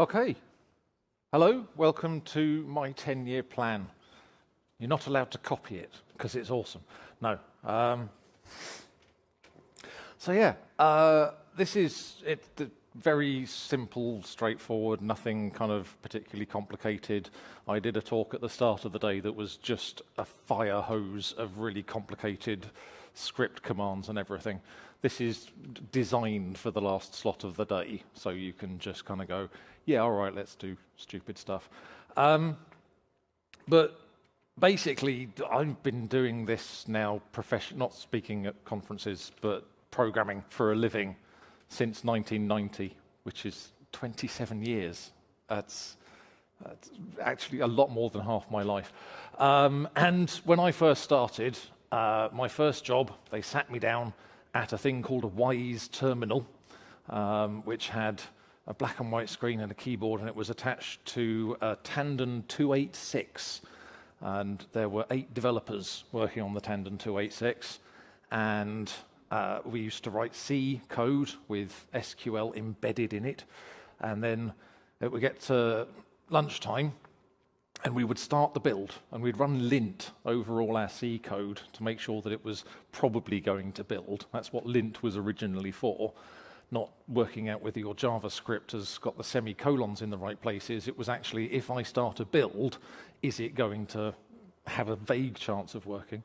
Okay. Hello, welcome to my 10-year plan. You're not allowed to copy it because it's awesome. No. So yeah, this is very simple, straightforward, nothing kind of particularly complicated. I did a talk at the start of the day that was just a fire hose of really complicated script commands and everything. This is designed for the last slot of the day, so you can just kind of go, yeah, all right, let's do stupid stuff. But basically, I've been doing this now, not speaking at conferences, but programming for a living since 1990, which is 27 years. That's actually a lot more than half my life. And when I first started, my first job, they sat me down at a thing called a Wise Terminal, which had a black and white screen and a keyboard, and it was attached to a Tandon 286. And there were 8 developers working on the Tandon 286. And we used to write C code with SQL embedded in it. And then it would get to lunchtime, and we would start the build, and we'd run lint over all our C code to make sure that it was probably going to build. That's what lint was originally for, not working out whether your JavaScript has got the semicolons in the right places. It was actually, if I start a build, is it going to have a vague chance of working?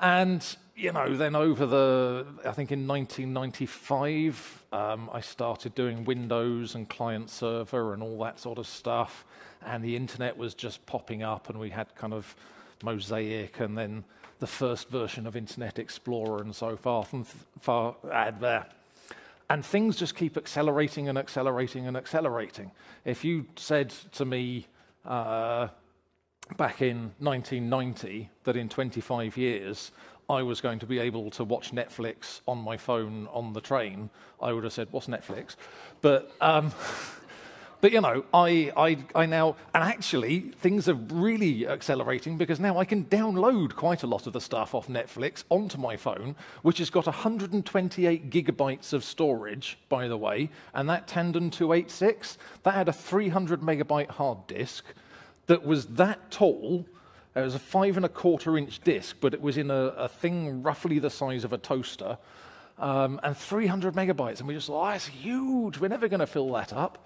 And, you know, then over the, I think in 1995, I started doing Windows and client server and all that sort of stuff. And the internet was just popping up, and we had kind of Mosaic and then the first version of Internet Explorer and so forth and far out there. And things just keep accelerating and accelerating and accelerating. If you said to me, back in 1990, that in 25 years, I was going to be able to watch Netflix on my phone on the train, I would have said, what's Netflix? But, but you know, I now, and actually, things are really accelerating because now I can download quite a lot of the stuff off Netflix onto my phone, which has got 128 gigabytes of storage, by the way, and that Tandon 286, that had a 300 megabyte hard disk, that was that tall. It was a 5¼ inch disk, but it was in a thing roughly the size of a toaster, and 300 megabytes. And we just thought, oh, that's huge. We're never going to fill that up.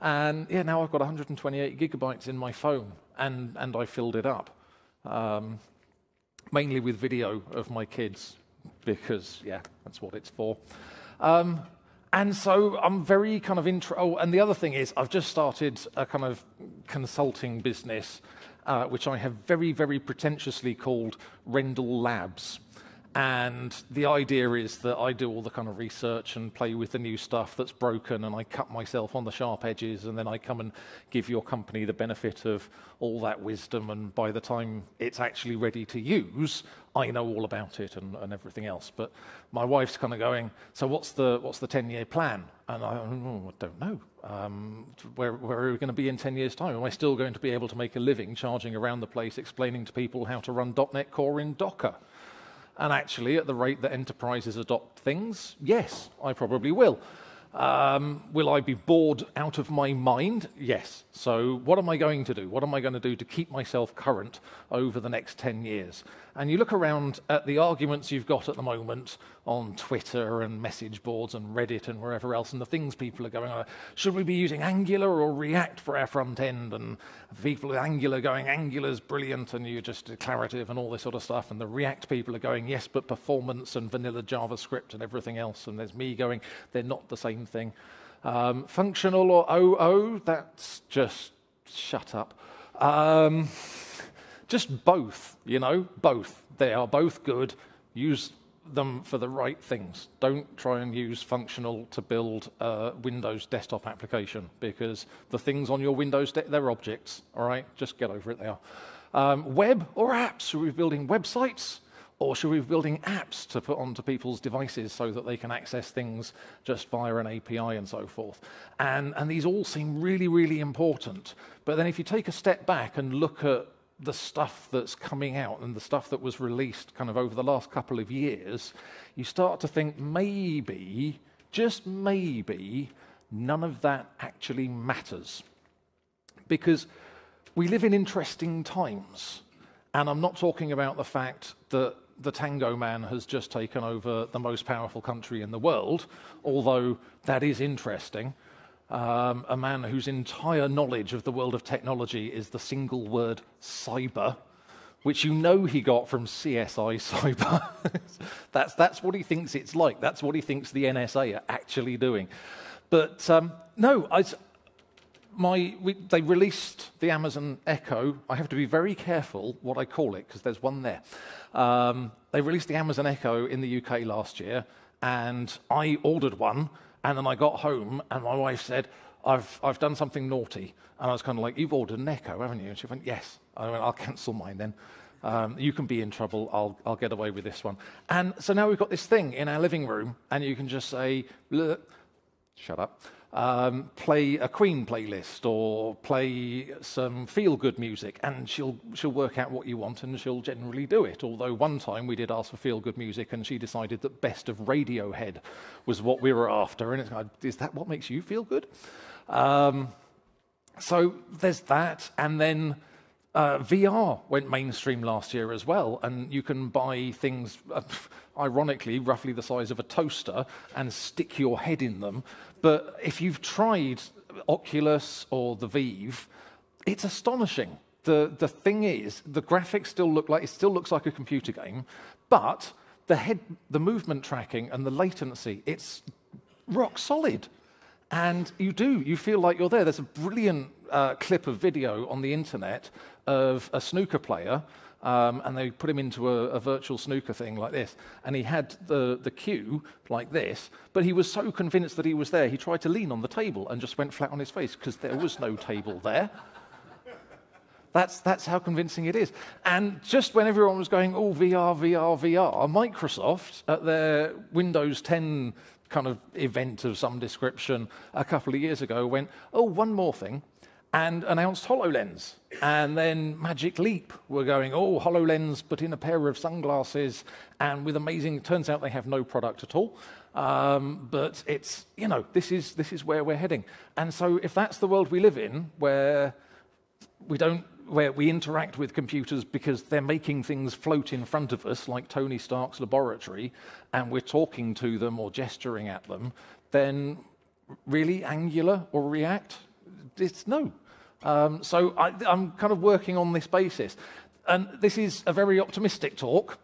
And yeah, now I've got 128 gigabytes in my phone, and I filled it up, mainly with video of my kids, because yeah, that's what it's for. And so I'm very kind of oh, and the other thing is I've just started a kind of consulting business, which I have very, very pretentiously called Rendle Labs. And the idea is that I do all the kind of research and play with the new stuff that's broken, and I cut myself on the sharp edges, and then I come and give your company the benefit of all that wisdom, and by the time it's actually ready to use, I know all about it and everything else. But my wife's kind of going, so what's the 10-year plan? And I don't know. Where are we going to be in 10 years' time? Am I still going to be able to make a living charging around the place explaining to people how to run .NET Core in Docker? And actually, at the rate that enterprises adopt things, yes, I probably will. Will I be bored out of my mind? Yes. So what am I going to do? What am I going to do to keep myself current over the next 10 years? And you look around at the arguments you've got at the moment on Twitter and message boards and Reddit and wherever else, and the things people are going on. Should we be using Angular or React for our front end? And people with Angular going, Angular's brilliant, and you're just declarative and all this sort of stuff. And the React people are going, yes, but performance and vanilla JavaScript and everything else. And there's me going, they're not the same thing. Functional or OO, that's just shut up. Just both, you know, both. They are both good. Use them for the right things. Don't try and use functional to build a Windows desktop application, because the things on your Windows, they're objects, all right? Just get over it, they are. Web or apps? Should we be building websites? Or should we be building apps to put onto people's devices so that they can access things just via an API and so forth? And these all seem really, really important. But then if you take a step back and look at the stuff that's coming out and the stuff that was released kind of over the last couple of years, you start to think maybe, just maybe, none of that actually matters, because we live in interesting times. And I'm not talking about the fact that the Tango Man has just taken over the most powerful country in the world, although that is interesting. A man whose entire knowledge of the world of technology is the single word cyber, which you know he got from CSI Cyber. That's what he thinks it's like. That's what he thinks the NSA are actually doing. But no, they released the Amazon Echo. I have to be very careful what I call it, because there's one there. They released the Amazon Echo in the UK last year, and I ordered one, and then I got home, and my wife said, I've done something naughty. And I was kind of like, you've ordered an Echo, haven't you? And she went, yes. I went, I'll cancel mine then. You can be in trouble. I'll get away with this one. And so now we've got this thing in our living room, and you can just say, shut up. Play a Queen playlist or play some feel-good music, and she'll work out what you want, and she'll generally do it. Although one time we did ask for feel-good music, and she decided that Best of Radiohead was what we were after. And it's like, is that what makes you feel good? So there's that, and then VR went mainstream last year as well, and you can buy things, ironically, roughly the size of a toaster, and stick your head in them. But if you've tried Oculus or the Vive, it's astonishing. The thing is, the graphics still looks like a computer game, but the movement tracking and the latency, it's rock solid. And you feel like you're there. There's a brilliant clip of video on the internet of a snooker player, and they put him into a virtual snooker thing like this. And he had the cue like this, but he was so convinced that he was there, he tried to lean on the table and just went flat on his face because there was no table there. That's how convincing it is. And just when everyone was going, oh, VR, VR, VR, Microsoft, at their Windows 10 kind of event of some description a couple of years ago, went, oh, one more thing, and announced HoloLens. And then Magic Leap were going, oh, HoloLens, but in a pair of sunglasses, and with amazing, turns out they have no product at all. But it's, you know, this is where we're heading. And so if that's the world we live in, where we interact with computers because they're making things float in front of us, like Tony Stark's laboratory, and we're talking to them or gesturing at them, then really Angular or React? It's no. So I'm kind of working on this basis. And this is a very optimistic talk.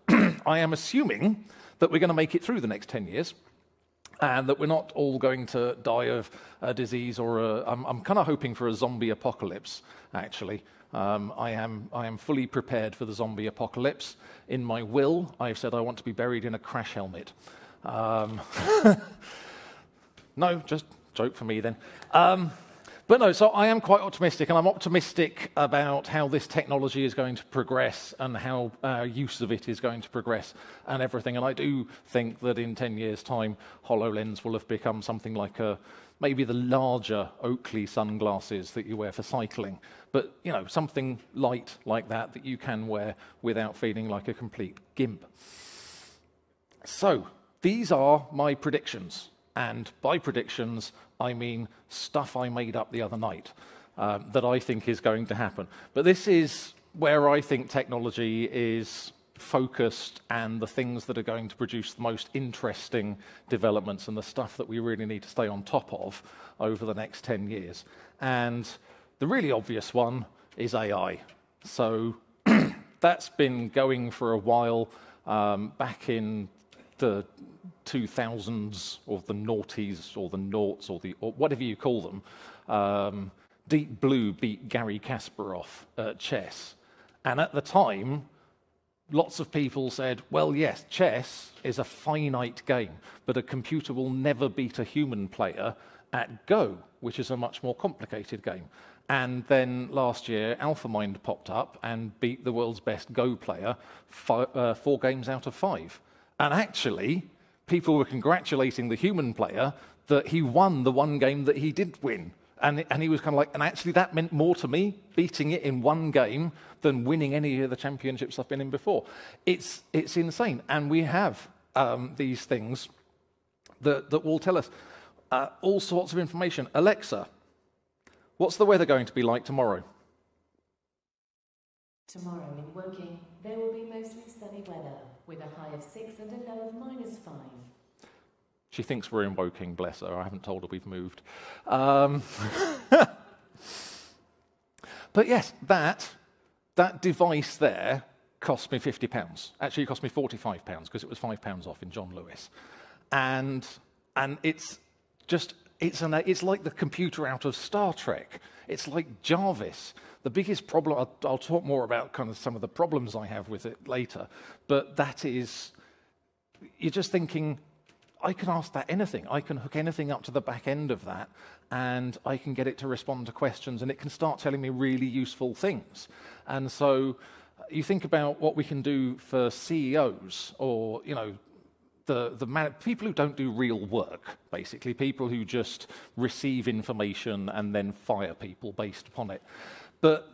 I am assuming that we're going to make it through the next 10 years. And that we're not all going to die of a disease or I'm kind of hoping for a zombie apocalypse, actually. I am fully prepared for the zombie apocalypse. In my will, I've said I want to be buried in a crash helmet. No, just joke for me then. But no, so I am quite optimistic, and I'm optimistic about how this technology is going to progress and how our use of it is going to progress and everything. And I do think that in 10 years' time, HoloLens will have become something like maybe the larger Oakley sunglasses that you wear for cycling. But, you know, something light like that that you can wear without feeling like a complete gimp. So these are my predictions. And by predictions, I mean stuff I made up the other night that I think is going to happen. But this is where I think technology is focused and the things that are going to produce the most interesting developments and the stuff that we really need to stay on top of over the next 10 years. And the really obvious one is AI. So that's been going for a while. Back in the 2000s or the noughties or the noughts or whatever you call them, Deep Blue beat Gary Kasparov at chess. And at the time, lots of people said, well, yes, chess is a finite game, but a computer will never beat a human player at Go, which is a much more complicated game. And then last year, Alphamind popped up and beat the world's best Go player 4 games out of 5. And actually, people were congratulating the human player that he won the one game that he did win. And he was kind of like, and actually that meant more to me, beating it in one game, than winning any of the championships I've been in before. It's insane. And we have these things that will tell us. all sorts of information. Alexa, what's the weather going to be like tomorrow? Tomorrow in Woking, there will be mostly sunny weather, with a high of 6 and a low of -5. She thinks we're in Woking, bless her. I haven't told her we've moved. But yes, that device there cost me £50. Actually, it cost me £45 because it was £5 off in John Lewis. And it's just, it's like the computer out of Star Trek. It's like Jarvis. The biggest problem, I'll talk more about kind of some of the problems I have with it later, but that is, you're just thinking, I can ask that anything. I can hook anything up to the back end of that, and I can get it to respond to questions, and it can start telling me really useful things. And so you think about what we can do for CEOs, or, you know, the people who don't do real work, basically, people who just receive information and then fire people based upon it. But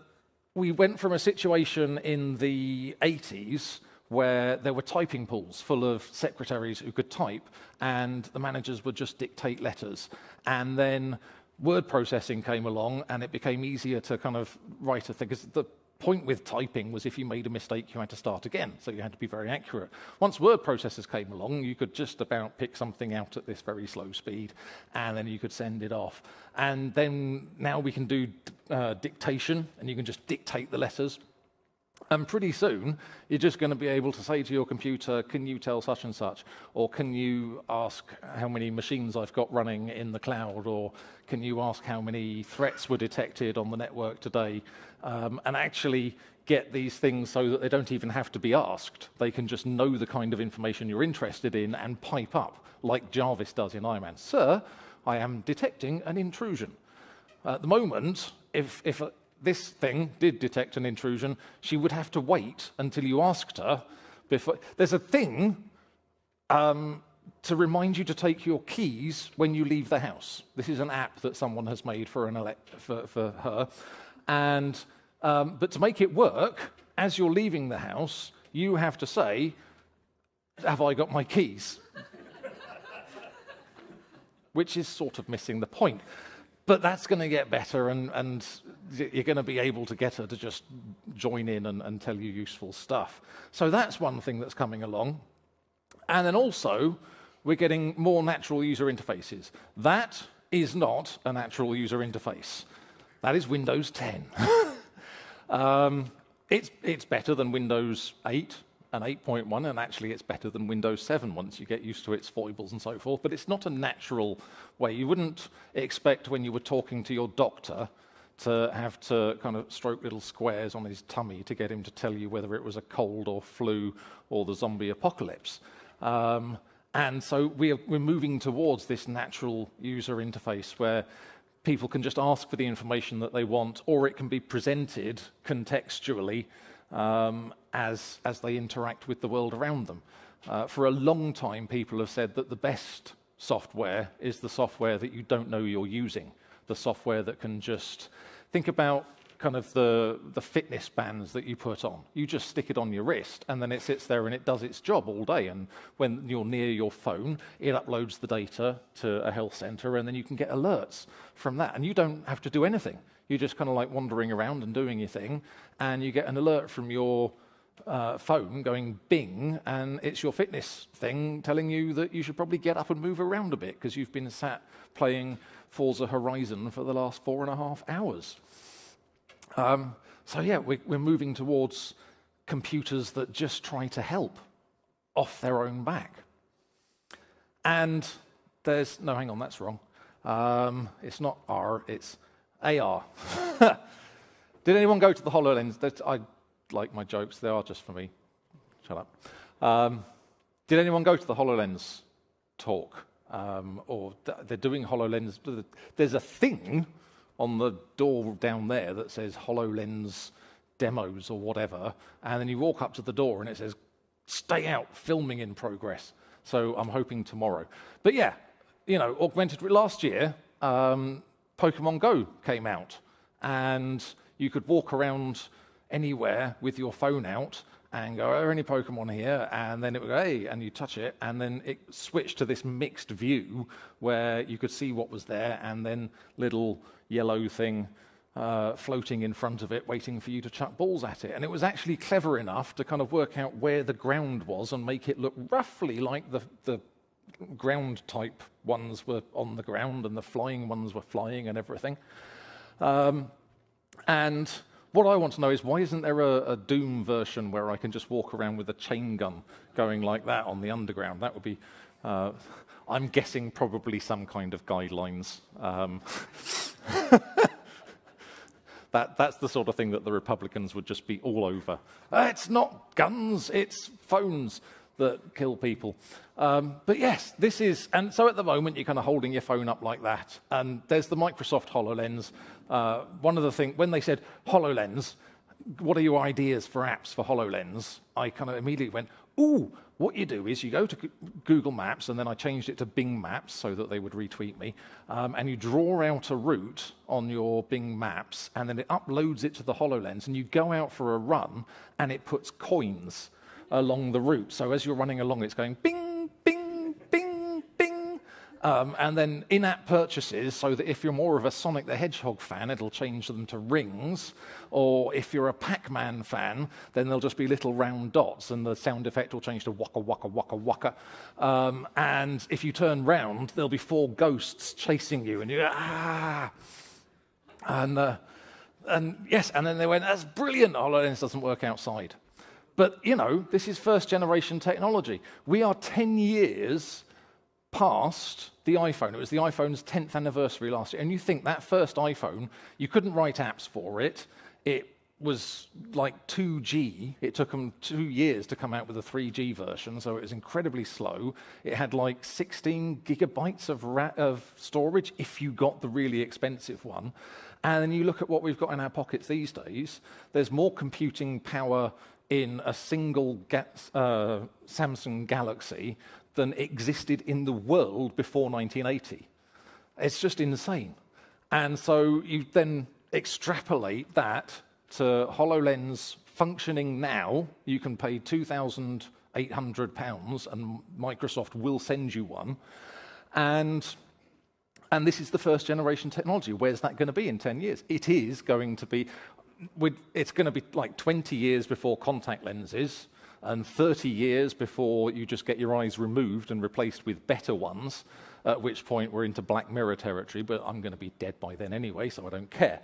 we went from a situation in the 80s where there were typing pools full of secretaries who could type, and the managers would just dictate letters. And then word processing came along, and it became easier to kind of write a thing. Because the point with typing was if you made a mistake, you had to start again, so you had to be very accurate. Once word processors came along, you could just about pick something out at this very slow speed, and then you could send it off. And then now we can do dictation, and you can just dictate the letters. And pretty soon, you're just going to be able to say to your computer, can you tell such and such? Or can you ask how many machines I've got running in the cloud? Or can you ask how many threats were detected on the network today? And actually get these things so that they don't even have to be asked. They can just know the kind of information you're interested in and pipe up, like Jarvis does in Iron Man. Sir, I am detecting an intrusion. At the moment, if this thing did detect an intrusion, she would have to wait until you asked her before. There's a thing to remind you to take your keys when you leave the house. This is an app that someone has made for her. And, but to make it work, as you're leaving the house, you have to say, have I got my keys? Which is sort of missing the point. But that's going to get better, and you're going to be able to get her to just join in and tell you useful stuff. So that's one thing that's coming along. And then also, we're getting more natural user interfaces. That is not a natural user interface. That is Windows 10. It's better than Windows 8 and 8.1, and actually it's better than Windows 7 once you get used to its foibles and so forth, but it's not a natural way. You wouldn't expect when you were talking to your doctor to have to kind of stroke little squares on his tummy to get him to tell you whether it was a cold or flu or the zombie apocalypse. And so we're moving towards this natural user interface where people can just ask for the information that they want, or it can be presented contextually as they interact with the world around them. For a long time, people have said that the best software is the software that you don't know you're using, the software that can just think about kind of the fitness bands that you put on. You just stick it on your wrist, and then it sits there and it does its job all day. And when you're near your phone, it uploads the data to a health center, and then you can get alerts from that. And you don't have to do anything. You're just kind of like wandering around and doing your thing, and you get an alert from your phone going bing, and it's your fitness thing telling you that you should probably get up and move around a bit because you've been sat playing Forza Horizon for the last 4.5 hours. So yeah, we're moving towards computers that just try to help off their own back. And there's, no, hang on, that's wrong. It's not R, it's AR. Did anyone go to the HoloLens? I like my jokes, they are just for me. Shut up. Did anyone go to the HoloLens talk? Or they're doing HoloLens. There's a thing on the door down there that says HoloLens demos or whatever. And then you walk up to the door and it says, stay out, filming in progress. So I'm hoping tomorrow. But yeah, you know, augmented, last year, Pokemon Go came out, and you could walk around anywhere with your phone out and go, are there any Pokemon here? And then it would go, hey, and you touch it, and then it switched to this mixed view where you could see what was there, and then little yellow thing floating in front of it, waiting for you to chuck balls at it. And it was actually clever enough to kind of work out where the ground was and make it look roughly like the ground-type ones were on the ground, and the flying ones were flying and everything. And what I want to know is, why isn't there a Doom version where I can just walk around with a chain gun going like that on the underground? That would be, I'm guessing, probably some kind of guidelines. That's the sort of thing that the Republicans would just be all over. It's not guns, it's phones that kill people. But yes, this is, and so at the moment you're kind of holding your phone up like that, and there's the Microsoft HoloLens. One of the things, when they said HoloLens, what are your ideas for apps for HoloLens? I kind of immediately went, ooh, what you do is you go to Google Maps, and then I changed it to Bing Maps so that they would retweet me, and you draw out a route on your Bing Maps, and then it uploads it to the HoloLens, and you go out for a run, and it puts coins along the route. So as you're running along, it's going bing, bing, bing, bing. And then in-app purchases, so that if you're more of a Sonic the Hedgehog fan, it'll change them to rings. Or if you're a Pac-Man fan, then they'll just be little round dots, and the sound effect will change to waka, waka, waka, waka. And if you turn round, there'll be four ghosts chasing you, and you're, ah! And yes, and then they went, that's brilliant, HoloLens doesn't work outside. But, you know, this is first-generation technology. We are 10 years past the iPhone. It was the iPhone's 10th anniversary last year. And you think that first iPhone, you couldn't write apps for it. It was like 2G. It took them 2 years to come out with a 3G version, so it was incredibly slow. It had like 16 gigabytes of storage if you got the really expensive one. And then you look at what we've got in our pockets these days. There's more computing power in a single Samsung Galaxy than existed in the world before 1980. It's just insane. And so you then extrapolate that to HoloLens functioning now. You can pay £2,800 and Microsoft will send you one. And this is the first generation technology. Where's that going to be in 10 years? It is going to be... It's going to be like 20 years before contact lenses, and 30 years before you just get your eyes removed and replaced with better ones, at which point we're into Black Mirror territory, but I'm going to be dead by then anyway, so I don't care.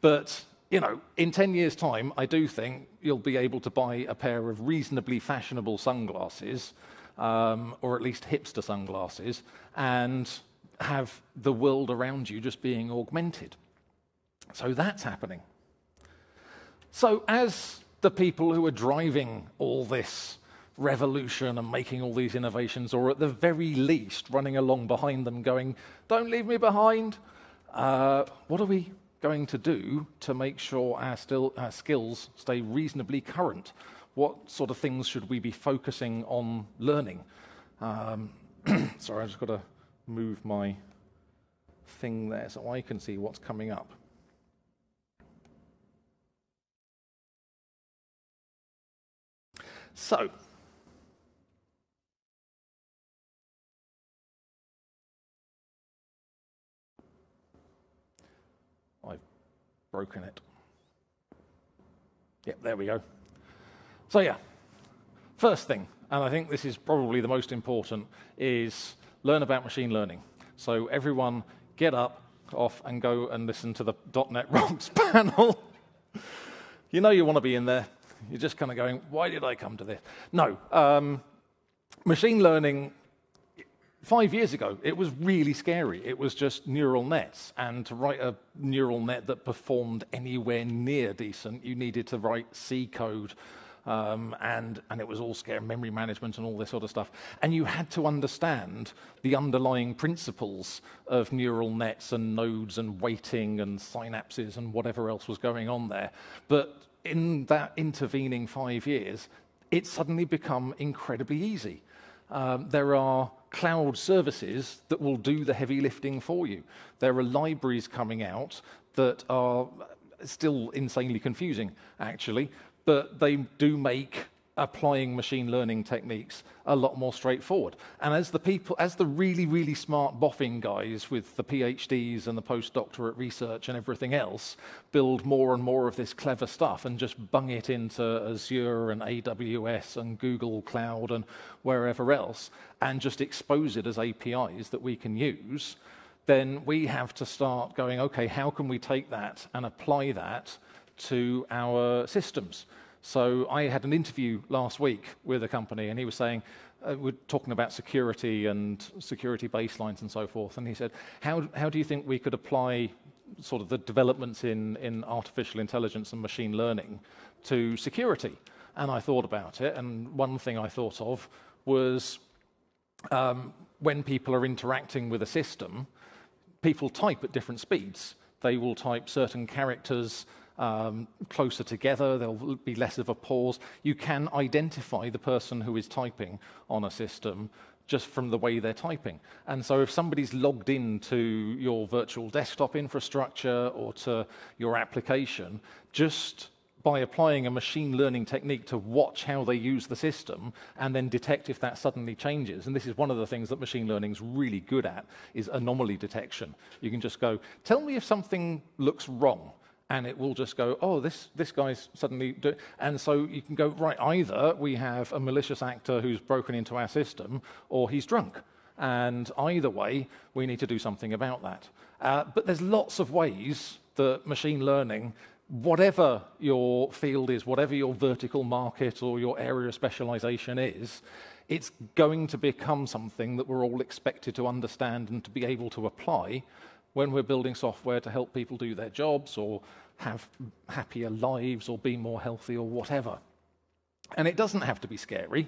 But, you know, in 10 years' time, I do think you'll be able to buy a pair of reasonably fashionable sunglasses, or at least hipster sunglasses, and have the world around you just being augmented. So that's happening. So as the people who are driving all this revolution and making all these innovations, or at the very least running along behind them going, don't leave me behind, what are we going to do to make sure our skills stay reasonably current? What sort of things should we be focusing on learning? Sorry, I've just got to move my thing there so I can see what's coming up. So, I've broken it. Yep, there we go. So yeah, first thing, and I think this is probably the most important, is learn about machine learning. So everyone get up, off, and go and listen to the .NET Rocks panel. You know you want to be in there. You're just kind of going, why did I come to this? No, machine learning, 5 years ago, it was really scary. It was just neural nets. And to write a neural net that performed anywhere near decent, you needed to write C code. And it was all scary, memory management and all this sort of stuff. And you had to understand the underlying principles of neural nets and nodes and weighting and synapses and whatever else was going on there. But in that intervening 5 years, it's suddenly become incredibly easy. There are cloud services that will do the heavy lifting for you. There are libraries coming out that are still insanely confusing, actually, but they do make applying machine learning techniques a lot more straightforward. And as the people, as the really, really smart boffin guys with the PhDs and the postdoctorate research and everything else build more and more of this clever stuff and just bung it into Azure and AWS and Google Cloud and wherever else, and just expose it as APIs that we can use, then we have to start going, okay, how can we take that and apply that to our systems? So I had an interview last week with a company, and he was saying, we're talking about security and security baselines and so forth, and he said, how do you think we could apply sort of the developments in artificial intelligence and machine learning to security? And I thought about it, and one thing I thought of was when people are interacting with a system, people type at different speeds. They will type certain characters closer together, there'll be less of a pause. You can identify the person who is typing on a system just from the way they're typing. And so if somebody's logged into your virtual desktop infrastructure or to your application, just by applying a machine learning technique to watch how they use the system and then detect if that suddenly changes. And this is one of the things that machine learning is really good at, is anomaly detection. You can just go, tell me if something looks wrong. And it will just go, oh, this guy's suddenly doing. And so you can go, right, either we have a malicious actor who's broken into our system, or he's drunk. And either way, we need to do something about that. But there's lots of ways that machine learning, whatever your field is, whatever your vertical market or your area of specialization is, it's going to become something that we're all expected to understand and to be able to apply when we're building software to help people do their jobs or have happier lives or be more healthy or whatever. And it doesn't have to be scary.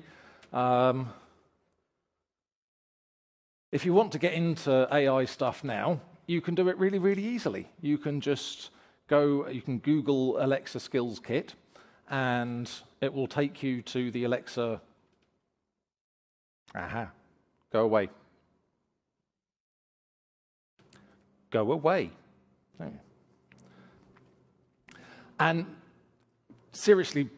If you want to get into AI stuff now, you can do it really, really easily. You can just go, you can Google Alexa Skills Kit, and it will take you to the Alexa. Aha, go away. Go away. And seriously,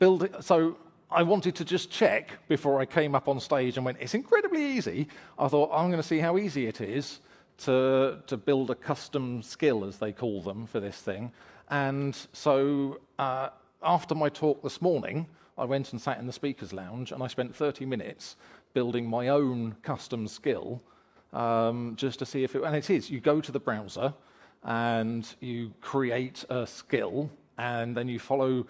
so I wanted to just check before I came up on stage and went, it's incredibly easy. I thought, I'm going to see how easy it is to build a custom skill, as they call them, for this thing. And so after my talk this morning, I went and sat in the speaker's lounge, and I spent 30 minutes building my own custom skill, just to see if it, and it is, you go to the browser and you create a skill, and then you follow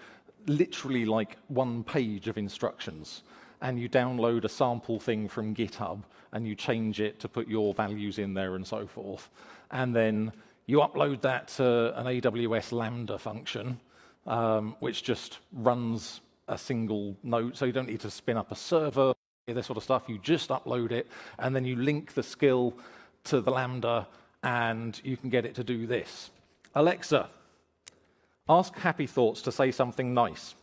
literally like one page of instructions, and you download a sample thing from GitHub, and you change it to put your values in there and so forth, and then you upload that to an AWS Lambda function, which just runs a single node, so you don't need to spin up a server, this sort of stuff. You just upload it, and then you link the skill to the Lambda, and you can get it to do this. Alexa, ask Happy Thoughts to say something nice.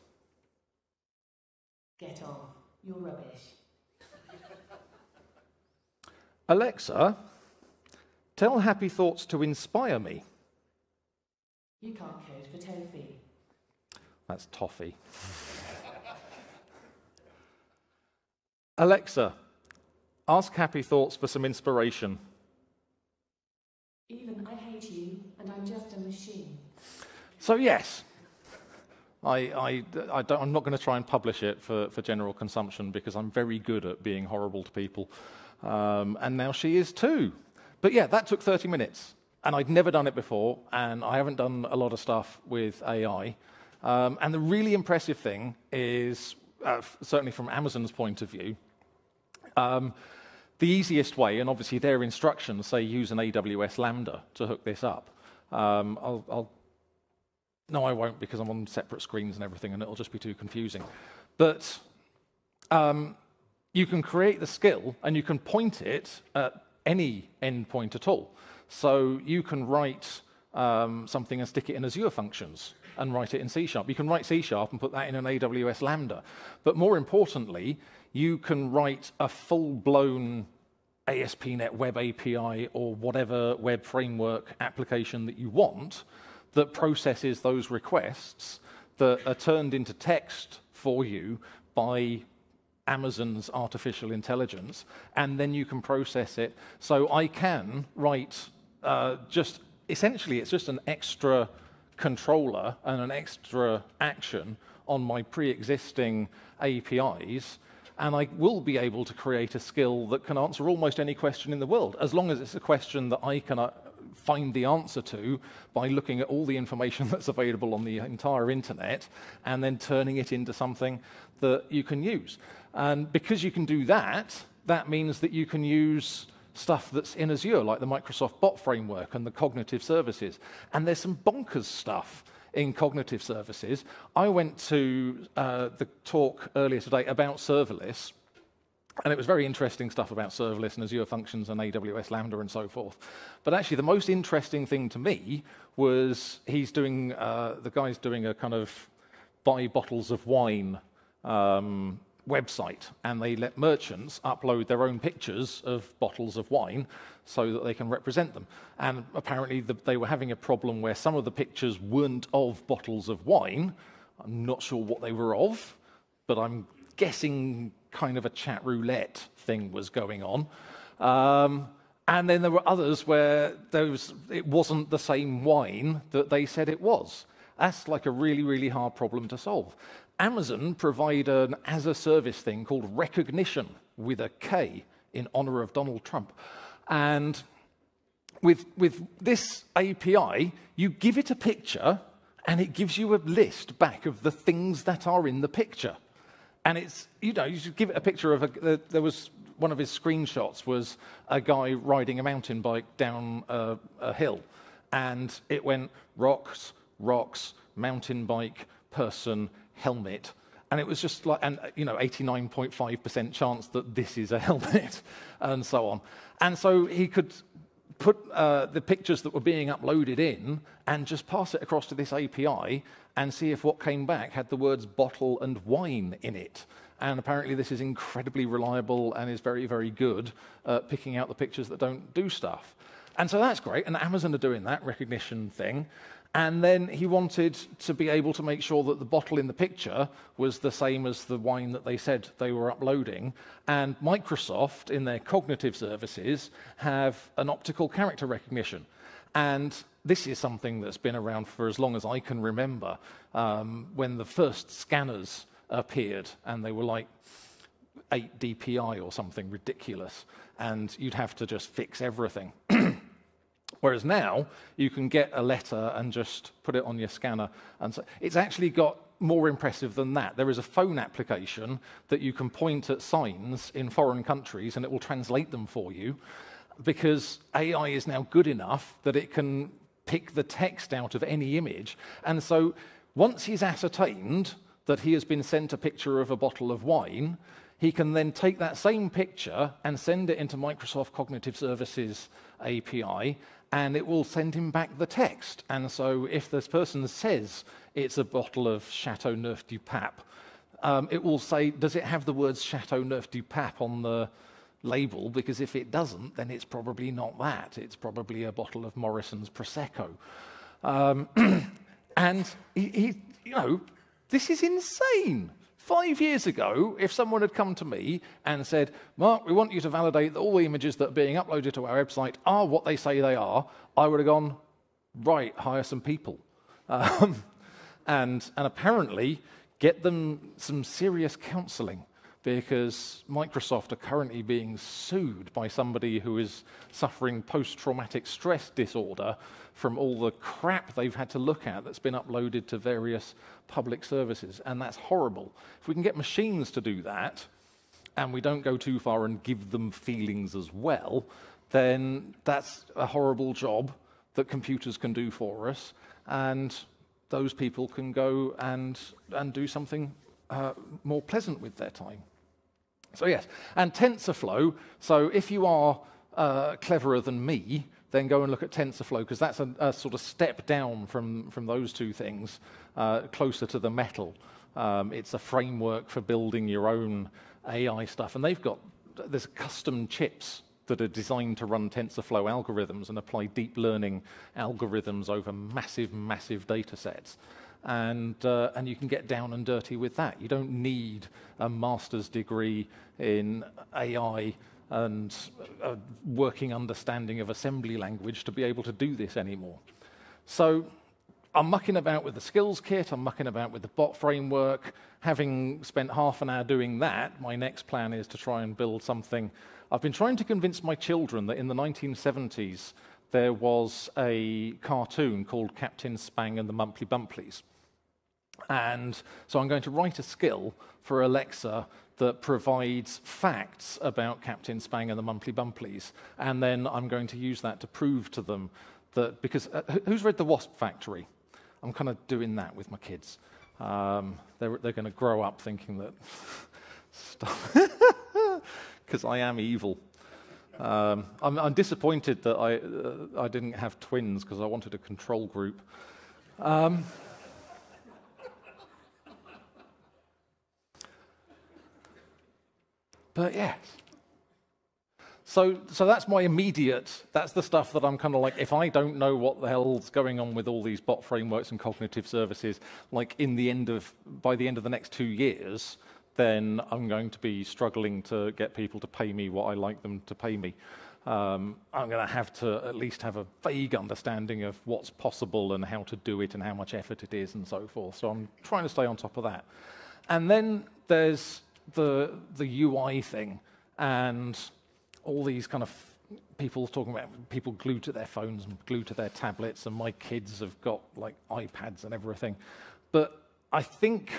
Get off. You're rubbish. Alexa, tell Happy Thoughts to inspire me. You can't code for toffee. That's toffee. Alexa, ask Happy Thoughts for some inspiration. Even I hate you, and I'm just a machine. So yes, I'm not going to try and publish it for general consumption, because I'm very good at being horrible to people. And now she is too. But yeah, that took 30 minutes. And I'd never done it before, and I haven't done a lot of stuff with AI. And the really impressive thing is, certainly from Amazon's point of view, the easiest way, and obviously their instructions say use an AWS Lambda to hook this up. No, I won't, because I'm on separate screens and everything, and it'll just be too confusing. But you can create the skill, and you can point it at any endpoint at all. So you can write something and stick it in Azure Functions, and write it in C#. You can write C# and put that in an AWS Lambda. But more importantly, you can write a full-blown ASP.NET Web API or whatever web framework application that you want that processes those requests that are turned into text for you by Amazon's artificial intelligence, and then you can process it. So I can write just essentially, it's just an extra controller and an extra action on my pre-existing APIs, and I will be able to create a skill that can answer almost any question in the world, as long as it's a question that I can find the answer to by looking at all the information that's available on the entire internet and then turning it into something that you can use. And because you can do that, that means that you can use stuff that's in Azure, like the Microsoft Bot Framework and the Cognitive Services. And there's some bonkers stuff in Cognitive Services. I went to the talk earlier today about serverless, and it was very interesting stuff about serverless and Azure Functions and AWS Lambda and so forth. But actually, the most interesting thing to me was he's doing, the guy's doing a kind of buy bottles of wine website, and they let merchants upload their own pictures of bottles of wine so that they can represent them. And apparently, they were having a problem where some of the pictures weren't of bottles of wine. I'm not sure what they were of, but I'm guessing kind of a chat roulette thing was going on. And then there were others where it wasn't the same wine that they said it was. That's like a really, really hard problem to solve. Amazon provide an as-a-service thing called Recognition, with a K, in honor of Donald Trump. And with this API, you give it a picture, and it gives you a list back of the things that are in the picture. And it's, you know, you should give it a picture of there was one of his screenshots was a guy riding a mountain bike down a hill. And it went rocks, rocks, mountain bike, person, helmet. And it was just like, and you know, 89.5% chance that this is a helmet, and so on. And so he could put the pictures that were being uploaded in and just pass it across to this API and see if what came back had the words bottle and wine in it. And apparently this is incredibly reliable and is very, very good at picking out the pictures that don't do stuff. And so that's great, and Amazon are doing that Recognition thing. And then he wanted to be able to make sure that the bottle in the picture was the same as the wine that they said they were uploading. And Microsoft, in their Cognitive Services, have an optical character recognition. And this is something that's been around for as long as I can remember, when the first scanners appeared, and they were like 8 dpi or something ridiculous, and you'd have to just fix everything. Whereas now, you can get a letter and just put it on your scanner. And so it's actually got more impressive than that. There is a phone application that you can point at signs in foreign countries, and it will translate them for you, because AI is now good enough that it can pick the text out of any image. And so once he's ascertained that he has been sent a picture of a bottle of wine, he can then take that same picture and send it into Microsoft Cognitive Services API, and it will send him back the text. And so if this person says it's a bottle of Chateau Neuf du Pape, it will say, does it have the words Chateau Neuf du Pape on the label? Because if it doesn't, then it's probably not that. It's probably a bottle of Morrison's Prosecco. And you know, this is insane. 5 years ago, if someone had come to me and said, Mark, we want you to validate that all the images that are being uploaded to our website are what they say they are, I would have gone, right, hire some people. And apparently, get them some serious counseling, because Microsoft are currently being sued by somebody who is suffering post-traumatic stress disorder from all the crap they've had to look at that's been uploaded to various public services, and that's horrible. If we can get machines to do that, and we don't go too far and give them feelings as well, then that's a horrible job that computers can do for us, and those people can go and do something more pleasant with their time. So yes, and TensorFlow, so if you are cleverer than me, then go and look at TensorFlow, because that's a sort of step down from those two things, closer to the metal. It's a framework for building your own AI stuff, and they've got there's custom chips that are designed to run TensorFlow algorithms and apply deep learning algorithms over massive, massive data sets. and you can get down and dirty with that. You don't need a master's degree in AI and a working understanding of assembly language to be able to do this anymore. So I'm mucking about with the skills kit, I'm mucking about with the bot framework. Having spent half an hour doing that, my next plan is to try and build something. I've been trying to convince my children that in the 1970s, there was a cartoon called Captain Spang and the Mumply Bumplies. And so I'm going to write a skill for Alexa that provides facts about Captain Spang and the Mumply Bumplies. And then I'm going to use that to prove to them that, because who's read The Wasp Factory? I'm kind of doing that with my kids. They're going to grow up thinking that stuff, because I am evil. I'm disappointed that I didn't have twins, because I wanted a control group. But yes. So that's my immediate, that's the stuff that I'm kind of like, if I don't know what the hell's going on with all these bot frameworks and cognitive services, like by the end of the next 2 years, then I'm going to be struggling to get people to pay me what I like them to pay me. I'm going to have to at least have a vague understanding of what's possible and how to do it and how much effort it is and so forth. So I'm trying to stay on top of that. And then there's the UI thing and all these kind of people talking about people glued to their phones and glued to their tablets, and my kids have got like iPads and everything. But I think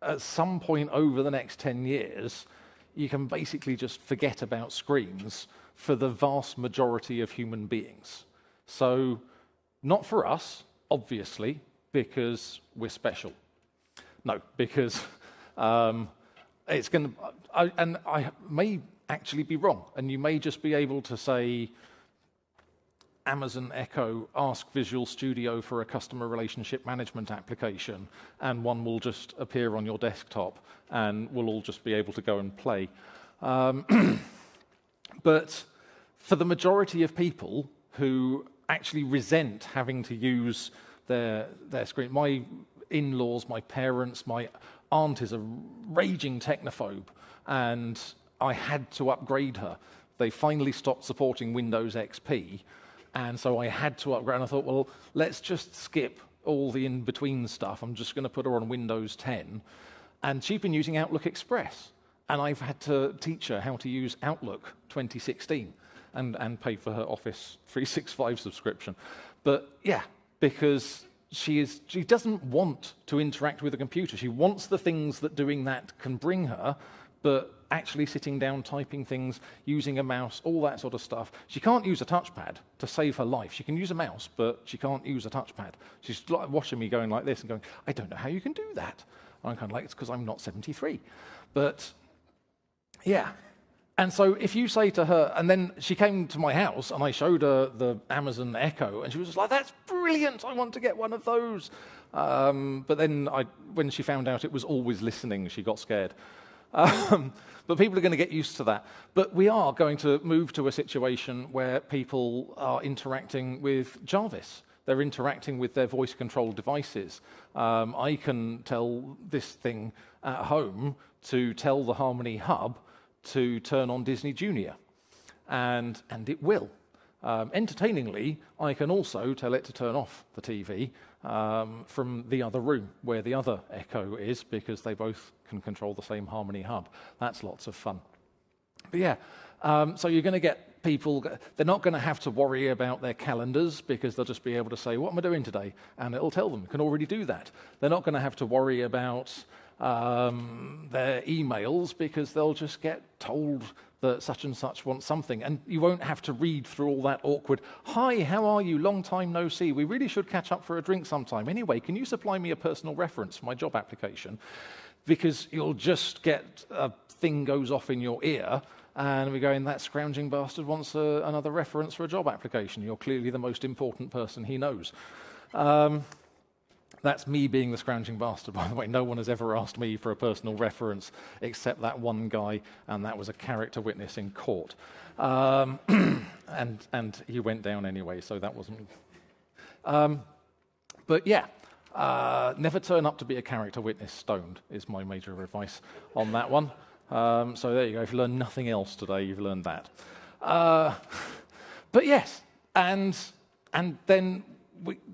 at some point over the next 10 years, you can basically just forget about screens for the vast majority of human beings. So not for us, obviously, because we're special. No, because it's going to, and I may actually be wrong, and you may just be able to say, Amazon Echo, ask Visual Studio for a customer relationship management application, and one will just appear on your desktop, and we'll all just be able to go and play. But for the majority of people who actually resent having to use their screen, my in-laws, my parents, my aunt is a raging technophobe, and I had to upgrade her. They finally stopped supporting Windows XP, and so I had to upgrade, and I thought, well, let's just skip all the in-between stuff. I'm just going to put her on Windows 10, and she'd been using Outlook Express, and I've had to teach her how to use Outlook 2016 and pay for her Office 365 subscription. But yeah, because she doesn't want to interact with a computer. She wants the things that doing that can bring her, but actually sitting down, typing things, using a mouse, all that sort of stuff. She can't use a touchpad to save her life. She can use a mouse, but she can't use a touchpad. She's watching me going like this and going, I don't know how you can do that. And I'm kind of like, it's because I'm not 73. But yeah. And so if you say to her, and then she came to my house and I showed her the Amazon Echo, and she was just like, that's brilliant, I want to get one of those. But then when she found out it was always listening, she got scared. But people are going to get used to that. But we are going to move to a situation where people are interacting with Jarvis. They're interacting with their voice-controlled devices. I can tell this thing at home to tell the Harmony Hub to turn on Disney Junior, and it will. Entertainingly, I can also tell it to turn off the TV from the other room where the other Echo is, because they both can control the same Harmony Hub. That's lots of fun. But yeah, so you're going to get people, they're not going to have to worry about their calendars, because they'll just be able to say, what am I doing today? And it'll tell them, you can already do that. They're not going to have to worry about their emails, because they'll just get told that such and such wants something, and you won't have to read through all that awkward, hi, how are you, long time no see, we really should catch up for a drink sometime, anyway, can you supply me a personal reference for my job application? Because you'll just get a thing goes off in your ear, and we're going, that scrounging bastard wants another reference for a job application, you're clearly the most important person he knows. That's me being the scrounging bastard, by the way. No one has ever asked me for a personal reference except that one guy, and that was a character witness in court. and he went down anyway, so that wasn't... but yeah, Never turn up to be a character witness stoned is my major advice on that one. So there you go. If you learn nothing else today, you've learned that. But yes, and then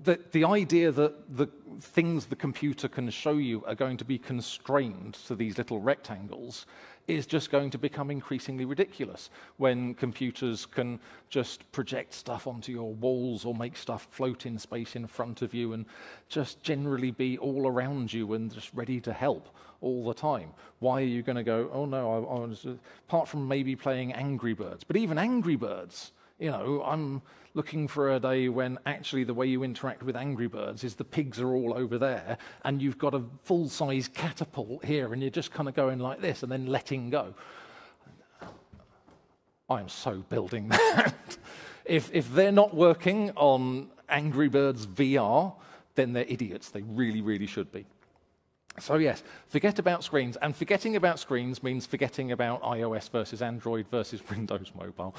the idea that the things the computer can show you are going to be constrained to these little rectangles is just going to become increasingly ridiculous when computers can just project stuff onto your walls or make stuff float in space in front of you and just generally be all around you and just ready to help all the time. Why are you going to go, oh no, I was, apart from maybe playing Angry Birds, but even Angry Birds, you know, I'm looking for a day when actually the way you interact with Angry Birds is the pigs are all over there and you've got a full-size catapult here and you're just kind of going like this and then letting go. I am so building that. If they're not working on Angry Birds VR, then they're idiots. They really, really should be. So yes, forget about screens. And forgetting about screens means forgetting about iOS versus Android versus Windows Mobile.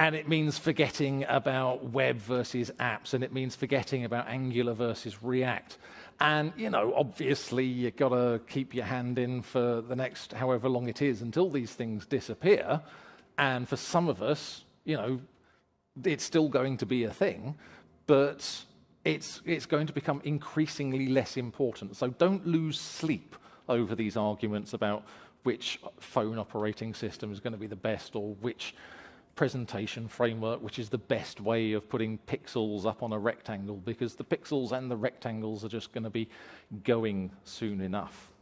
And it means forgetting about web versus apps. And it means forgetting about Angular versus React. And, you know, obviously, you've got to keep your hand in for the next however long it is until these things disappear. And for some of us, you know, it's still going to be a thing. But it's going to become increasingly less important. So don't lose sleep over these arguments about which phone operating system is going to be the best or which presentation framework, which is the best way of putting pixels up on a rectangle, because the pixels and the rectangles are just going to be going soon enough.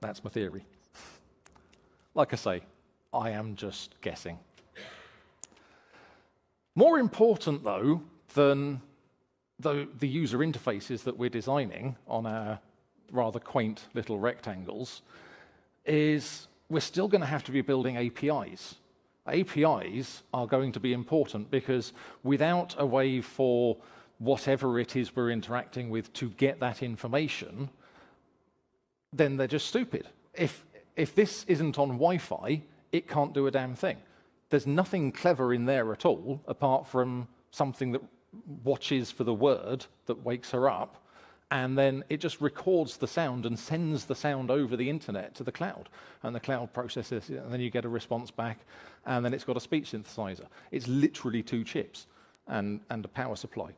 That's my theory. Like I say, I am just guessing. More important, though, than the user interfaces that we're designing on our rather quaint little rectangles is we're still going to have to be building APIs. APIs are going to be important because without a way for whatever it is we're interacting with to get that information, then they're just stupid. If this isn't on Wi-Fi, it can't do a damn thing. There's nothing clever in there at all apart from something that watches for the word that wakes her up, and then it just records the sound and sends the sound over the internet to the cloud, and the cloud processes it, and then you get a response back, and then it's got a speech synthesizer. It's literally two chips and a power supply,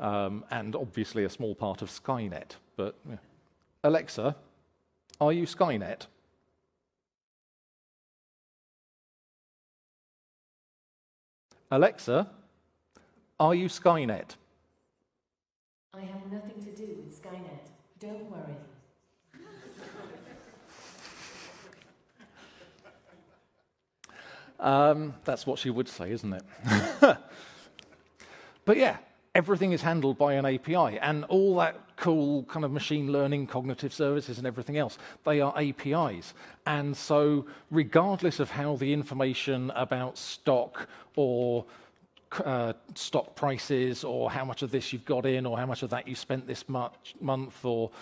and obviously a small part of Skynet. But yeah. Alexa, are you Skynet? Alexa, are you Skynet? I have nothing to do with Skynet. Don't worry. That's what she would say, isn't it? But yeah, everything is handled by an API, and all that cool kind of machine learning, cognitive services, and everything else, they are APIs. And so regardless of how the information about stock or stock prices or how much of this you've got in or how much of that you spent this month or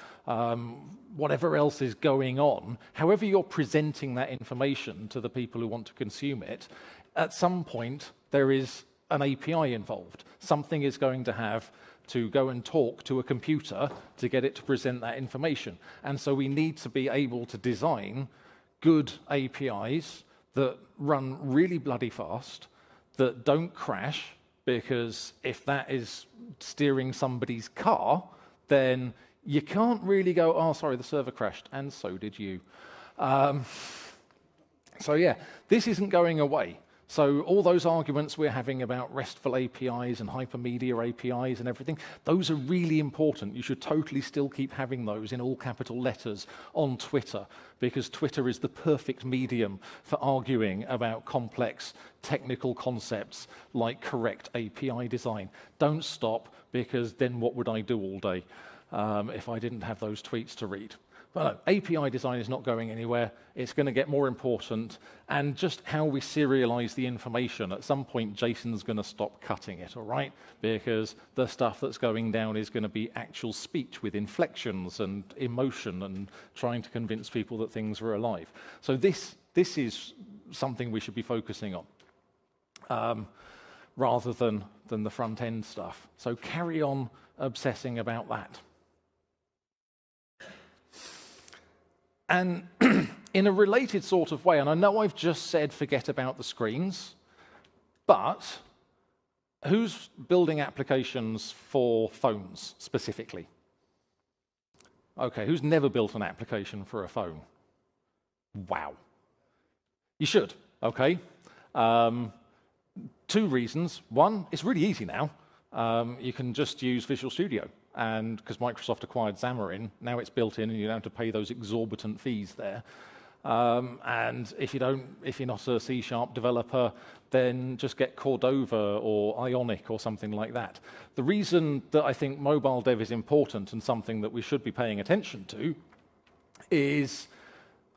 whatever else is going on, however you're presenting that information to the people who want to consume it, at some point there is an API involved. Something is going to have to go and talk to a computer to get it to present that information. And so we need to be able to design good APIs that run really bloody fast, that don't crash, because if that is steering somebody's car, then you can't really go, oh, sorry, the server crashed, and so did you. So yeah, this isn't going away. So all those arguments we're having about RESTful APIs and hypermedia APIs and everything, those are really important. You should totally still keep having those in all capital letters on Twitter, because Twitter is the perfect medium for arguing about complex technical concepts like correct API design. Don't stop, because then what would I do all day if I didn't have those tweets to read? Well, no, API design is not going anywhere. It's going to get more important. And just how we serialize the information, at some point, JSON's going to stop cutting it, all right? Because the stuff that's going down is going to be actual speech with inflections and emotion and trying to convince people that things are alive. So this is something we should be focusing on. rather than the front-end stuff. So carry on obsessing about that. And in a related sort of way, and I know I've just said forget about the screens, but who's building applications for phones specifically? Okay, who's never built an application for a phone? Wow. You should, okay? Two reasons. One, it's really easy now. You can just use Visual Studio, and because Microsoft acquired Xamarin, now it's built in and you don't have to pay those exorbitant fees there. And if you're not a C# developer, then just get Cordova or Ionic or something like that. The reason that I think mobile dev is important and something that we should be paying attention to is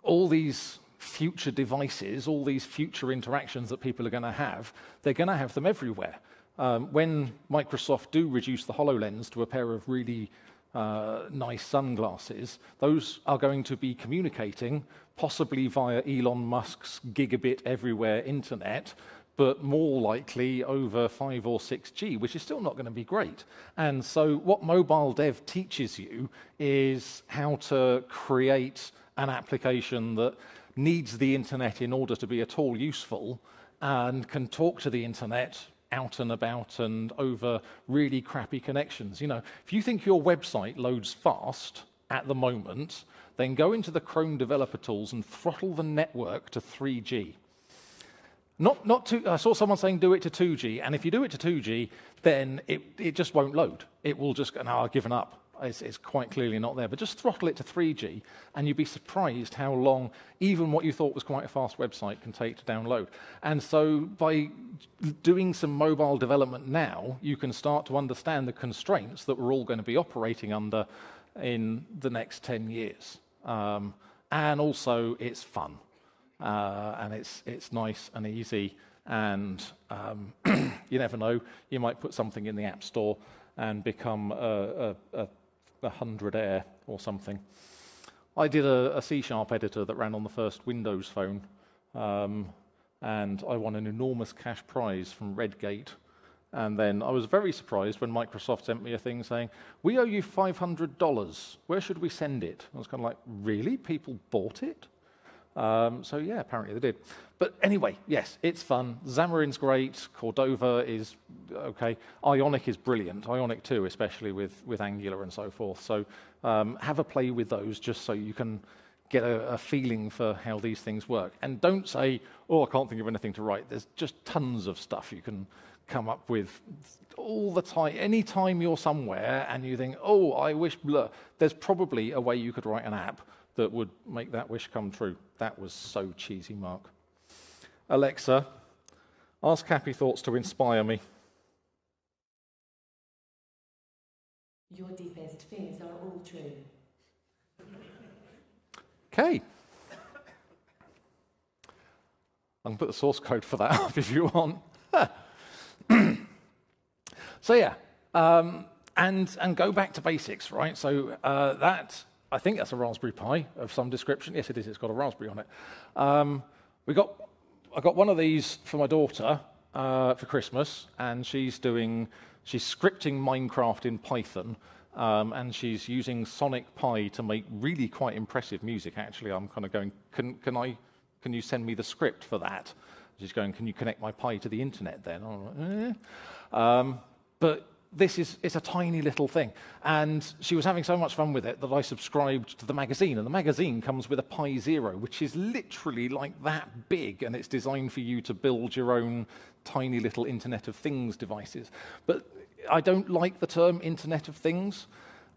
all these future devices, all these future interactions that people are going to have, they're going to have them everywhere. When Microsoft do reduce the HoloLens to a pair of really nice sunglasses, those are going to be communicating, possibly via Elon Musk's gigabit everywhere internet, but more likely over 5 or 6G, which is still not going to be great. And so what mobile dev teaches you is how to create an application that needs the internet in order to be at all useful and can talk to the internet out and about and over really crappy connections. You know, if you think your website loads fast at the moment, then go into the Chrome developer tools and throttle the network to 3G. I saw someone saying do it to 2G, and if you do it to 2G, then it just won't load. It will just go, no, I've given up. It's quite clearly not there, but just throttle it to 3G and you'd be surprised how long even what you thought was quite a fast website can take to download. And so by doing some mobile development now, you can start to understand the constraints that we're all going to be operating under in the next 10 years. And also it's fun and it's nice and easy, and you never know, you might put something in the App Store and become a 100 Air or something. I did a C# editor that ran on the first Windows phone, and I won an enormous cash prize from Redgate. And then I was very surprised when Microsoft sent me a thing saying, we owe you $500, where should we send it? I was kind of like, really? People bought it? So yeah, apparently they did. But anyway, yes, it's fun. Xamarin's great. Cordova is okay. Ionic is brilliant. Ionic 2, especially with Angular and so forth. So have a play with those just so you can get a feeling for how these things work. And don't say, oh, I can't think of anything to write. There's just tons of stuff you can come up with all the time. Anytime you're somewhere and you think, oh, I wish blah, there's probably a way you could write an app that would make that wish come true. That was so cheesy, Mark. Alexa, ask happy thoughts to inspire me. Your deepest fears are all true. Okay. I can put the source code for that up if you want. So yeah, and go back to basics, right? So I think that's a Raspberry Pi of some description. Yes, it is. It's got a Raspberry on it. I got one of these for my daughter for Christmas, and she's scripting Minecraft in Python, and she's using Sonic Pi to make really quite impressive music. Actually, I'm kind of going, can you send me the script for that? She's going, can you connect my Pi to the internet then? I'm like, eh. But it's a tiny little thing, and she was having so much fun with it that I subscribed to the magazine, and the magazine comes with a Pi Zero, which is literally like that big, and it's designed for you to build your own tiny little Internet of Things devices. But I don't like the term Internet of Things,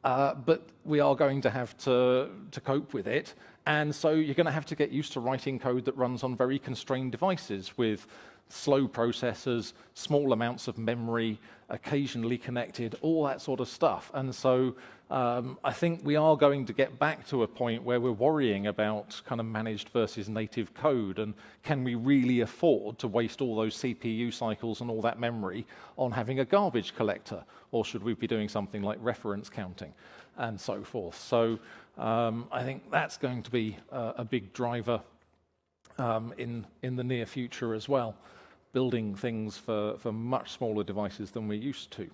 but we are going to have to cope with it, and so you're going to have to get used to writing code that runs on very constrained devices with slow processors, small amounts of memory, occasionally connected, all that sort of stuff. And so I think we are going to get back to a point where we're worrying about kind of managed versus native code, and can we really afford to waste all those CPU cycles and all that memory on having a garbage collector, or should we be doing something like reference counting and so forth? So I think that's going to be a big driver in the near future as well. building things for much smaller devices than we're used to.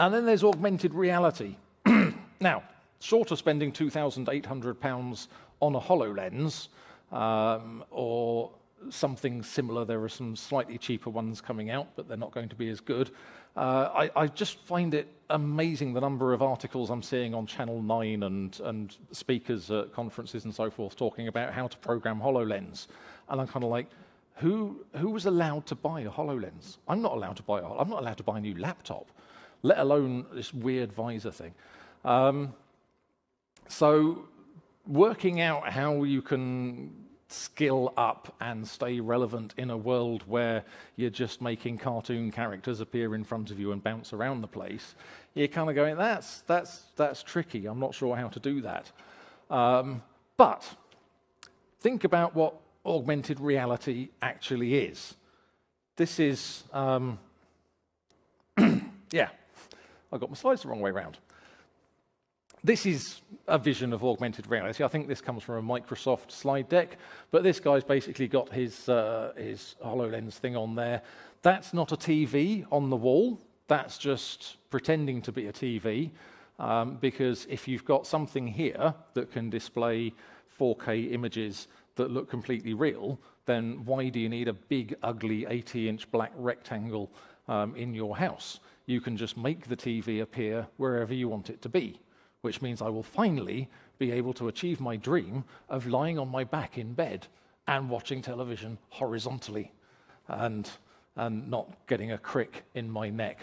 And then there's augmented reality. Now, short of spending £2,800 on a HoloLens or something similar, there are some slightly cheaper ones coming out, but they're not going to be as good. I just find it amazing the number of articles I'm seeing on Channel 9 and speakers at conferences and so forth talking about how to program HoloLens. And I'm kind of like, who was allowed to buy a HoloLens? I'm not allowed to buy a new laptop, let alone this weird visor thing. So working out how you can skill up and stay relevant in a world where you're just making cartoon characters appear in front of you and bounce around the place, you're kind of going, that's tricky. I'm not sure how to do that. But think about what augmented reality actually is. This is, yeah, I got my slides the wrong way around. This is a vision of augmented reality. I think this comes from a Microsoft slide deck, but this guy's basically got his HoloLens thing on there. That's not a TV on the wall. That's just pretending to be a TV, because if you've got something here that can display 4K images that look completely real, then why do you need a big, ugly 80-inch black rectangle in your house? You can just make the TV appear wherever you want it to be, which means I will finally be able to achieve my dream of lying on my back in bed and watching television horizontally and not getting a crick in my neck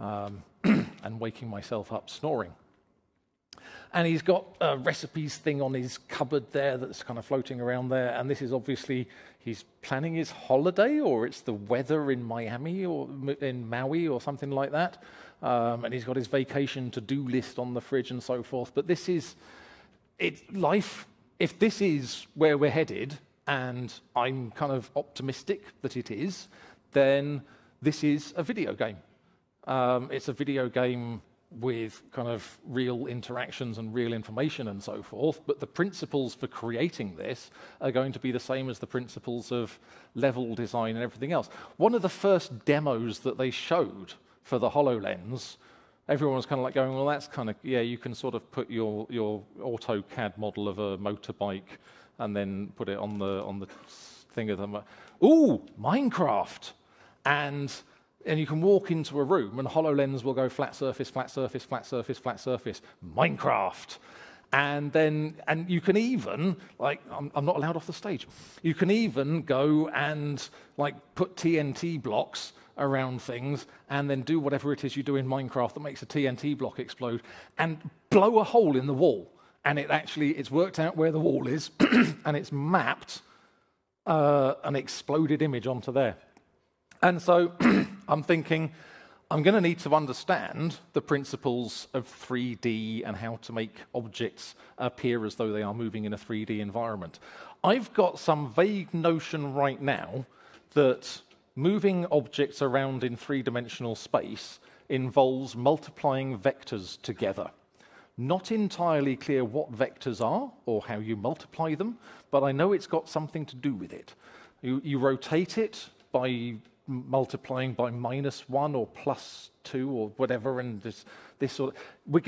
and waking myself up snoring. And he's got a recipes thing on his cupboard there that's kind of floating around there, and this is obviously he's planning his holiday, or it's the weather in Miami or in Maui or something like that, and he's got his vacation to-do list on the fridge and so forth. But this is life. If this is where we're headed, and I'm kind of optimistic that it is, then this is a video game. It's a video game with kind of real interactions and real information and so forth, but the principles for creating this are going to be the same as the principles of level design and everything else. One of the first demos that they showed for the HoloLens, everyone was kind of like going, well, that's kind of, yeah, you can sort of put your AutoCAD model of a motorbike and then put it on the thing of them. Ooh, Minecraft! And you can walk into a room and HoloLens will go flat surface, flat surface, flat surface, flat surface, Minecraft. And you can even, like, I'm not allowed off the stage. You can even go and, like, put TNT blocks around things and then do whatever it is you do in Minecraft that makes a TNT block explode and blow a hole in the wall. And it actually, it's worked out where the wall is and it's mapped an exploded image onto there. And so I'm thinking, I'm going to need to understand the principles of 3D and how to make objects appear as though they are moving in a 3D environment. I've got some vague notion right now that moving objects around in three-dimensional space involves multiplying vectors together. Not entirely clear what vectors are or how you multiply them, but I know it's got something to do with it. You rotate it by multiplying by -1 or +2 or whatever, and this sort of, we're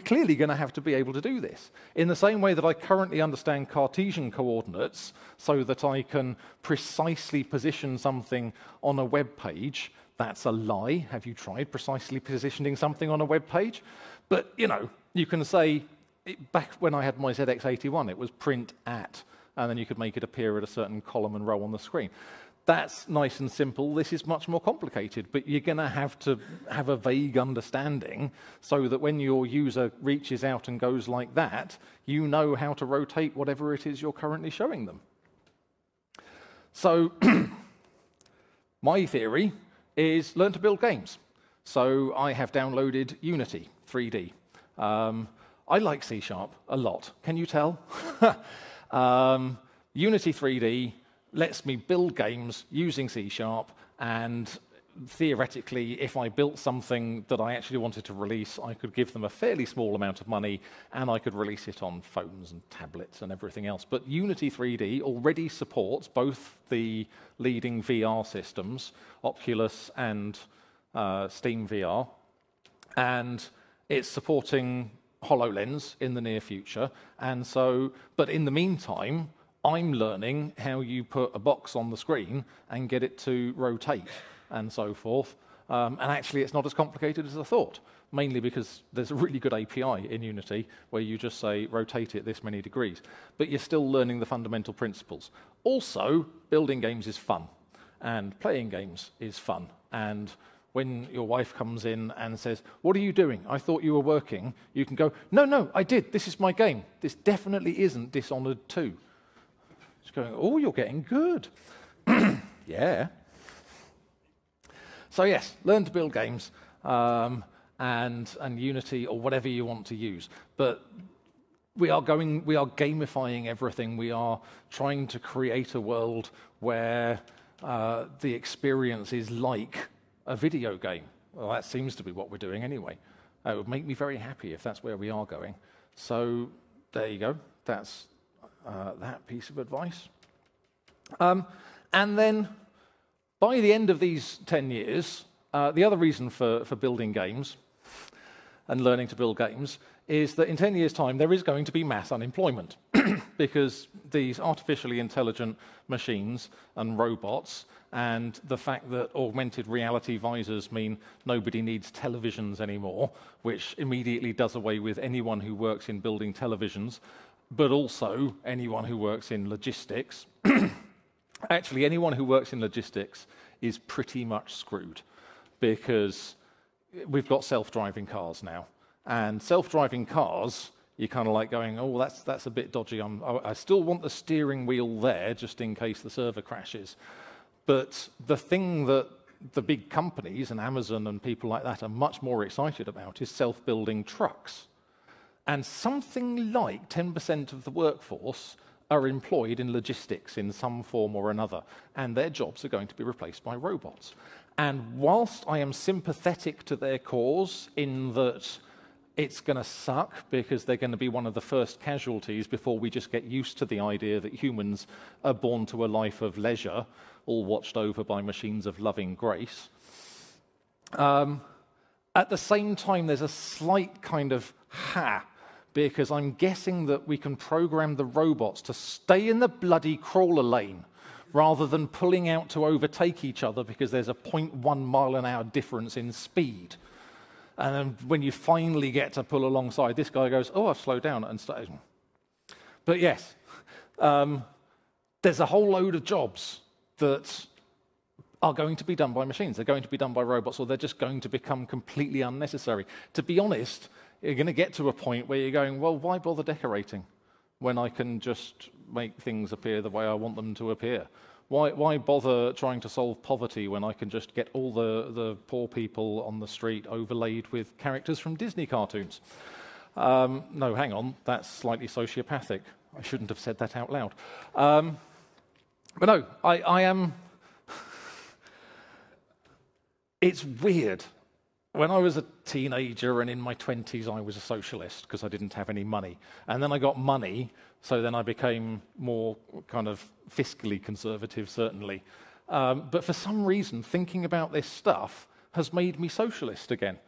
clearly going to have to be able to do this. In the same way that I currently understand Cartesian coordinates so that I can precisely position something on a web page. That's a lie. Have you tried precisely positioning something on a web page? But, you know, you can say, back when I had my ZX81, it was print at, and then you could make it appear at a certain column and row on the screen. That's nice and simple. This is much more complicated, but you're going to have a vague understanding so that when your user reaches out and goes like that, you know how to rotate whatever it is you're currently showing them. So my theory is learn to build games. So I have downloaded Unity 3D. I like C# a lot. Can you tell? Unity 3D lets me build games using C#, and theoretically, if I built something that I actually wanted to release, I could give them a fairly small amount of money, and I could release it on phones and tablets and everything else. But Unity 3D already supports both the leading VR systems, Oculus and Steam VR, and it's supporting HoloLens in the near future. And so, but in the meantime, I'm learning how you put a box on the screen and get it to rotate and so forth. And actually, it's not as complicated as I thought, mainly because there's a really good API in Unity where you just say, rotate it this many degrees. But you're still learning the fundamental principles. Also, building games is fun, and playing games is fun. And when your wife comes in and says, "What are you doing? I thought you were working," you can go, "No, no, I did. This is my game. This definitely isn't Dishonored 2. She's going, "Oh, you're getting good." Yeah. So yes, learn to build games and Unity or whatever you want to use. But we are gamifying everything. We are trying to create a world where the experience is like a video game. Well, that seems to be what we're doing anyway. It would make me very happy if that's where we are going. So there you go. That's that piece of advice. And then by the end of these 10 years, the other reason for building games and learning to build games is that in 10 years' time, there is going to be mass unemployment because these artificially intelligent machines and robots and the fact that augmented reality visors mean nobody needs televisions anymore, which immediately does away with anyone who works in building televisions, but also anyone who works in logistics. Actually, anyone who works in logistics is pretty much screwed because we've got self-driving cars now. And self-driving cars, you're kind of like going, "Oh, that's a bit dodgy. I still want the steering wheel there just in case the server crashes." But the thing that the big companies and Amazon and people like that are much more excited about is self-building trucks. And something like 10% of the workforce are employed in logistics in some form or another, and their jobs are going to be replaced by robots. And whilst I am sympathetic to their cause in that it's going to suck because they're going to be one of the first casualties before we just get used to the idea that humans are born to a life of leisure, all watched over by machines of loving grace. At the same time, there's a slight kind of ha, because I'm guessing that we can program the robots to stay in the bloody crawler lane rather than pulling out to overtake each other because there's a 0.1 mile an hour difference in speed. And then when you finally get to pull alongside, this guy goes, "Oh, I've slowed down," and started. But yes, there's a whole load of jobs that are going to be done by machines. They're going to be done by robots, or they're just going to become completely unnecessary. To be honest, you're going to get to a point where you're going, "Well, why bother decorating when I can just make things appear the way I want them to appear? Why bother trying to solve poverty when I can just get all the poor people on the street overlaid with characters from Disney cartoons?" No, hang on, that's slightly sociopathic. I shouldn't have said that out loud. But no, I am... It's weird. When I was a teenager and in my 20s, I was a socialist because I didn't have any money. And then I got money, so then I became more kind of fiscally conservative, certainly. But for some reason, thinking about this stuff has made me socialist again.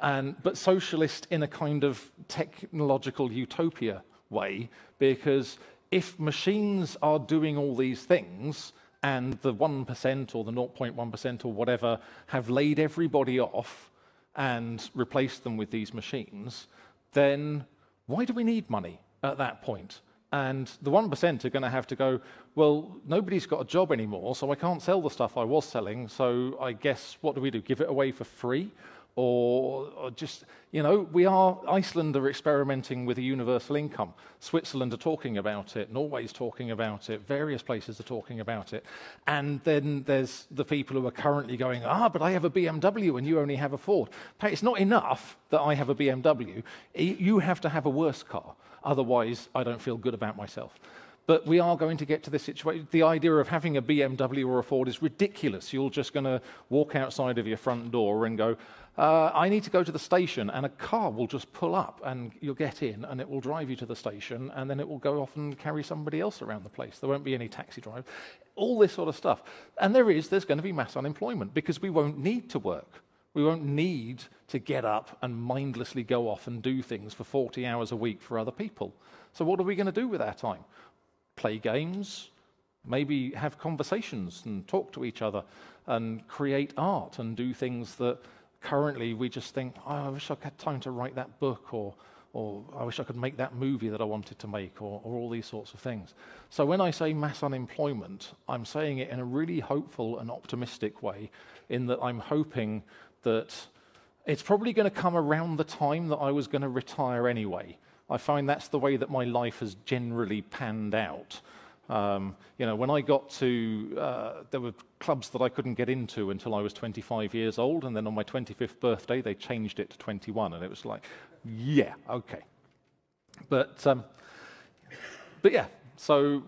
But socialist in a kind of technological utopia way, because if machines are doing all these things, and the 1% or the 0.1% or whatever have laid everybody off and replaced them with these machines, then why do we need money at that point? And the 1% are going to have to go, "Well, nobody's got a job anymore, so I can't sell the stuff I was selling, so I guess what do we do, give it away for free?" Or just, you know, Iceland are experimenting with a universal income. Switzerland are talking about it. Norway's talking about it. Various places are talking about it. And then there's the people who are currently going, "Ah, but I have a BMW and you only have a Ford." It's not enough that I have a BMW. You have to have a worse car. Otherwise, I don't feel good about myself. But we are going to get to this situation. The idea of having a BMW or a Ford is ridiculous. You're just going to walk outside of your front door and go, I need to go to the station, and a car will just pull up, and you'll get in, and it will drive you to the station, and then it will go off and carry somebody else around the place. There won't be any taxi drivers, all this sort of stuff. And there's going to be mass unemployment, because we won't need to work. We won't need to get up and mindlessly go off and do things for 40 hours a week for other people. So what are we going to do with our time? Play games, maybe have conversations and talk to each other and create art and do things that currently we just think, oh, I wish I had time to write that book, or I wish I could make that movie that I wanted to make, or all these sorts of things. So when I say mass unemployment, I'm saying it in a really hopeful and optimistic way, in that I'm hoping that it's probably going to come around the time that I was going to retire anyway. I find that's the way that my life has generally panned out. You know, when I got to, there were clubs that I couldn't get into until I was 25 years old, and then on my 25th birthday, they changed it to 21, and it was like, yeah, okay. But yeah, so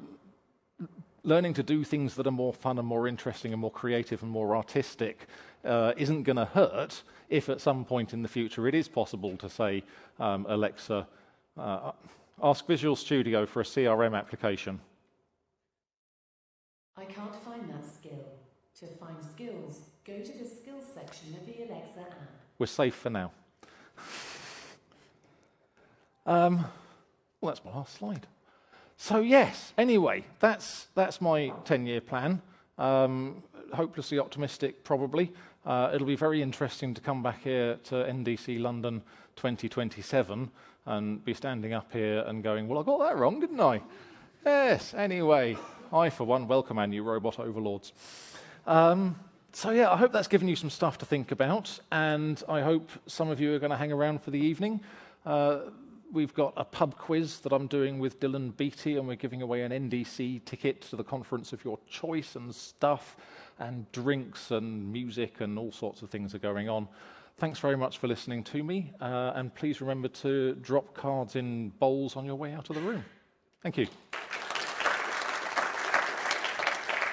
learning to do things that are more fun and more interesting and more creative and more artistic isn't going to hurt if at some point in the future it is possible to say, Alexa, ask Visual Studio for a CRM application. I can't find that skill. To find skills, go to the skills section of the Alexa app. We're safe for now. Well, that's my last slide. So yes, anyway, that's my 10-year plan. Hopelessly optimistic, probably. It'll be very interesting to come back here to NDC London 2027 and be standing up here and going, well, I got that wrong, didn't I? Yes, anyway, I, for one, welcome our new robot overlords. So yeah, I hope that's given you some stuff to think about, and I hope some of you are going to hang around for the evening. We've got a pub quiz that I'm doing with Dylan Beatty, and we're giving away an NDC ticket to the conference of your choice, and stuff, and drinks, and music, and all sorts of things are going on. Thanks very much for listening to me, and please remember to drop cards in bowls on your way out of the room. Thank you.